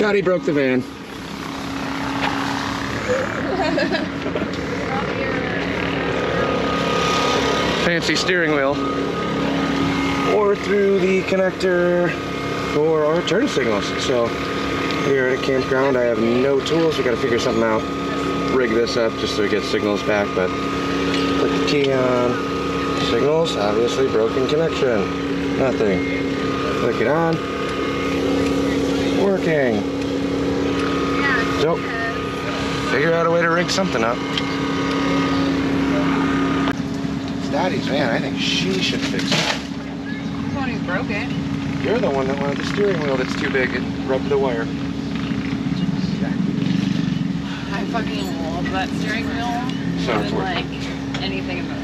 Thought he broke the van. Fancy steering wheel. Or through the connector for our turn signals. So here at a campground, I have no tools. We got to figure something out. Rig this up just so we get signals back, but put the key on. Signals, obviously broken connection. Nothing. Click it on. Working. So, figure out a way to rig something up. It's Daddy's van. I think she should fix it. She's the one who broke it. You're the one that wanted the steering wheel that's too big and rubbed the wire. I fucking love that steering wheel. Sounds more like anything about it.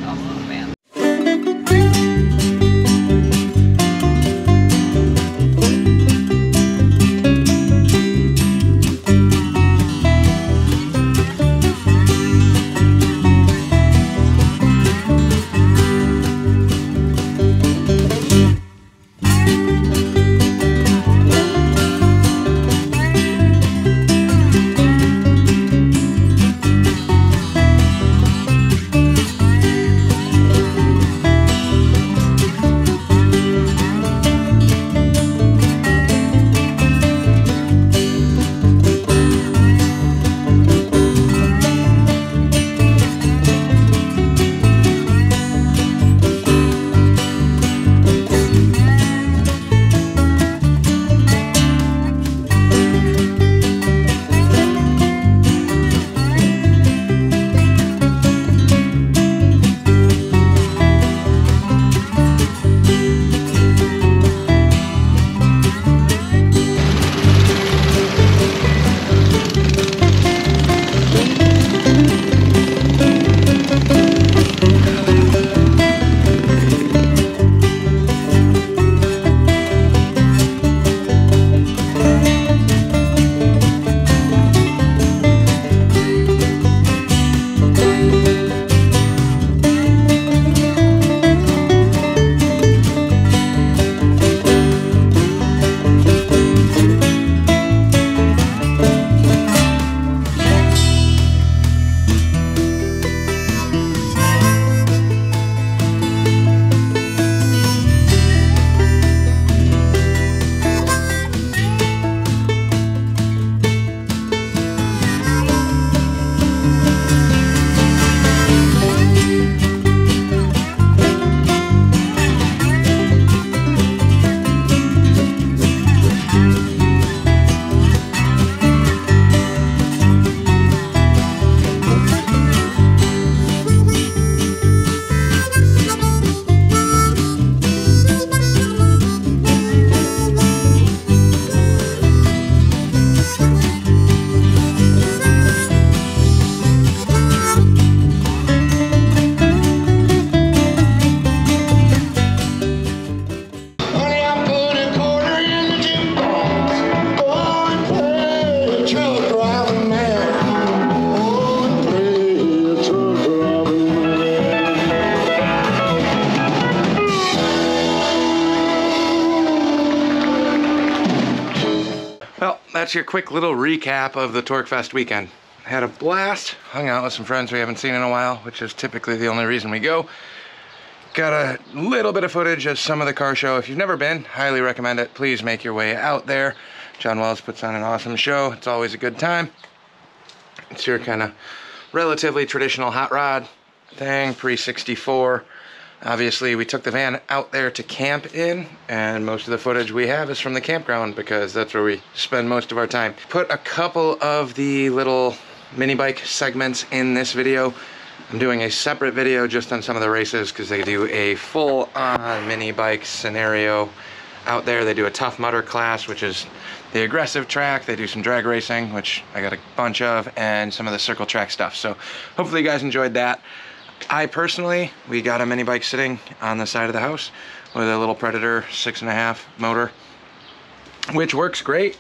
That's your quick little recap of the Torquefest weekend. Had a blast, hung out with some friends we haven't seen in a while, which is typically the only reason we go. Got a little bit of footage of some of the car show. If you've never been, highly recommend it. Please make your way out there. John Wells puts on an awesome show. It's always a good time. It's your kind of relatively traditional hot rod thing, pre-64. Obviously, we took the van out there to camp in, and most of the footage we have is from the campground because that's where we spend most of our time. Put a couple of the little mini bike segments in this video. I'm doing a separate video just on some of the races because they do a full-on mini bike scenario out there. They do a Tough Mudder class, which is the aggressive track. They do some drag racing, which I got a bunch of, and some of the circle track stuff. So hopefully you guys enjoyed that. I personally, we got a mini bike sitting on the side of the house with a little Predator 6.5 motor, which works great.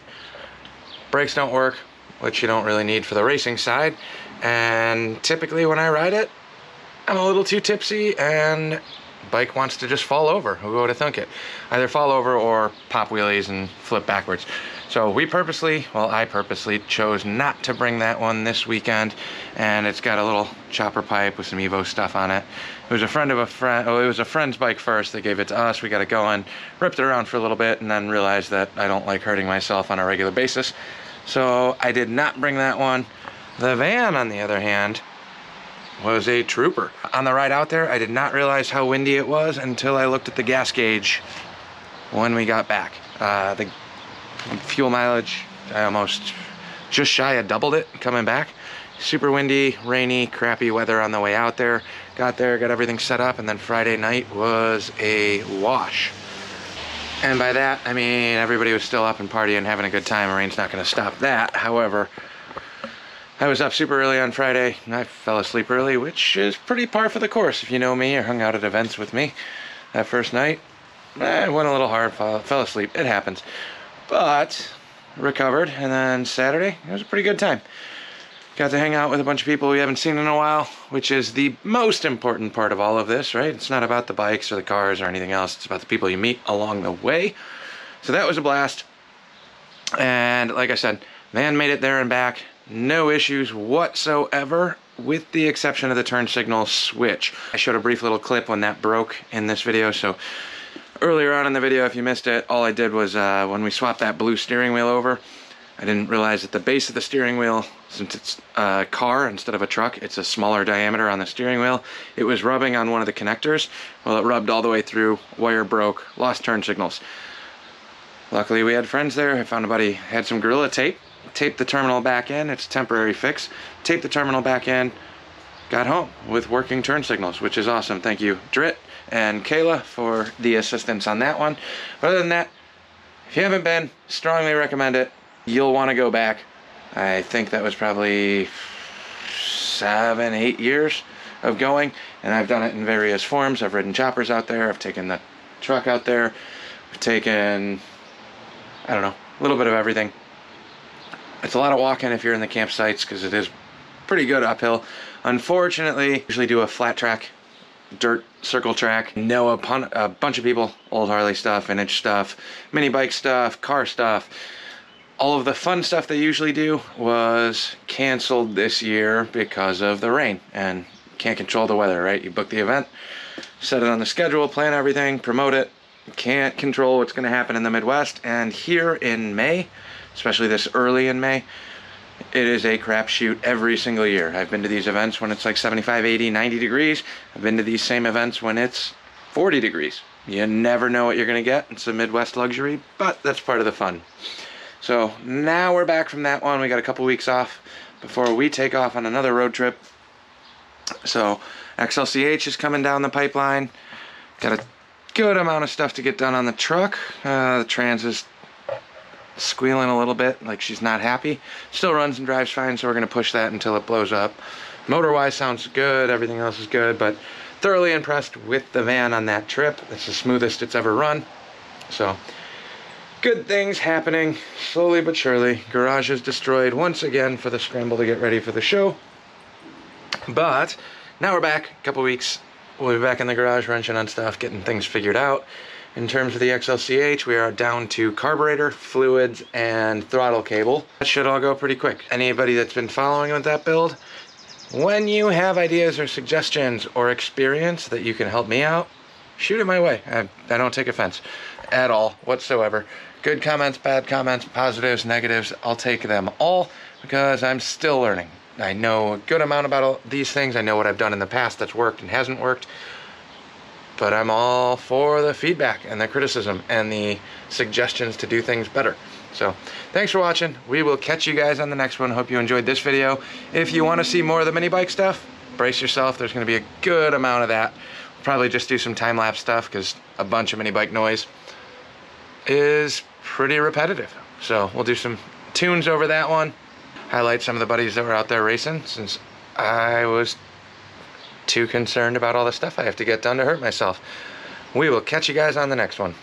Brakes don't work, which you don't really need for the racing side. And typically when I ride it, I'm a little too tipsy and bike wants to just fall over. Who would have thunk it? Either fall over or pop wheelies and flip backwards. So we purposely, well, I purposely chose not to bring that one this weekend, and it's got a little chopper pipe with some Evo stuff on it. It was a friend of a friend, oh, it was a friend's bike first. They gave it to us. We got it going, ripped it around for a little bit, and then realized that I don't like hurting myself on a regular basis. So I did not bring that one. The van, on the other hand, was a trooper. On the ride out there, I did not realize how windy it was until I looked at the gas gauge when we got back. The fuel mileage, I almost just shy of doubled it coming back. Super windy, rainy, crappy weather on the way out there. Got there, got everything set up, and then Friday night was a wash. And by that, I mean everybody was still up and partying, having a good time. Rain's not gonna stop that. However, I was up super early on Friday, and I fell asleep early, which is pretty par for the course if you know me or hung out at events with me. That first night, I went a little hard, fell asleep. It happens. But recovered, and then Saturday, it was a pretty good time. Got to hang out with a bunch of people we haven't seen in a while, which is the most important part of all of this, right? It's not about the bikes or the cars or anything else. It's about the people you meet along the way. So that was a blast. And like I said, van made it there and back. No issues whatsoever, with the exception of the turn signal switch. I showed a brief little clip when that broke in this video, so earlier on in the video, if you missed it, all I did was when we swapped that blue steering wheel over, I didn't realize that the base of the steering wheel, since it's a car instead of a truck, it's a smaller diameter on the steering wheel, it was rubbing on one of the connectors. Well, it rubbed all the way through, wire broke, lost turn signals. Luckily, we had friends there. I found a buddy, had some Gorilla Tape, taped the terminal back in. It's a temporary fix. Taped the terminal back in, got home with working turn signals, which is awesome. Thank you, Drit and Kayla, for the assistance on that one. But other than that, if you haven't been, strongly recommend it. You'll want to go back. I think that was probably 7-8 years of going, and I've done it in various forms. I've ridden choppers out there. I've taken the truck out there. I've taken, I don't know, a little bit of everything. It's a lot of walking if you're in the campsites, because it is pretty good uphill. Unfortunately, I usually do a flat track, dirt circle track. Know a bunch of people, old Harley stuff, vintage stuff, mini bike stuff, car stuff. All of the fun stuff they usually do was canceled this year because of the rain, and can't control the weather, right? You book the event, set it on the schedule, plan everything, promote it. Can't control what's going to happen in the Midwest, and here in May, especially this early in May, it is a crapshoot every single year. I've been to these events when it's like 75, 80, 90 degrees. I've been to these same events when it's 40 degrees. You never know what you're going to get. It's a Midwest luxury, but that's part of the fun. So now we're back from that one. We got a couple weeks off before we take off on another road trip. So XLCH is coming down the pipeline. Got a good amount of stuff to get done on the truck. The Trans is squealing a little bit, like she's not happy. Still runs and drives fine, so we're going to push that until it blows up. Motor-wise sounds good, everything else is good, but thoroughly impressed with the van on that trip. It's the smoothest it's ever run. So, good things happening, slowly but surely. Garage is destroyed once again for the scramble to get ready for the show. But, now we're back, a couple weeks. We'll be back in the garage wrenching on stuff, getting things figured out. In terms of the XLCH, we are down to carburetor, fluids, and throttle cable. That should all go pretty quick. Anybody that's been following with that build, when you have ideas or suggestions or experience that you can help me out, shoot it my way. I don't take offense at all, whatsoever. Good comments, bad comments, positives, negatives, I'll take them all, because I'm still learning. I know a good amount about all these things. I know what I've done in the past that's worked and hasn't worked. But I'm all for the feedback and the criticism and the suggestions to do things better. So, thanks for watching. We will catch you guys on the next one. Hope you enjoyed this video. If you want to see more of the mini bike stuff, brace yourself. There's going to be a good amount of that. We'll probably just do some time-lapse stuff, because a bunch of mini bike noise is pretty repetitive. So, we'll do some tunes over that one. Highlight some of the buddies that were out there racing, since I was too concerned about all the stuff I have to get done to hurt myself. We will catch you guys on the next one.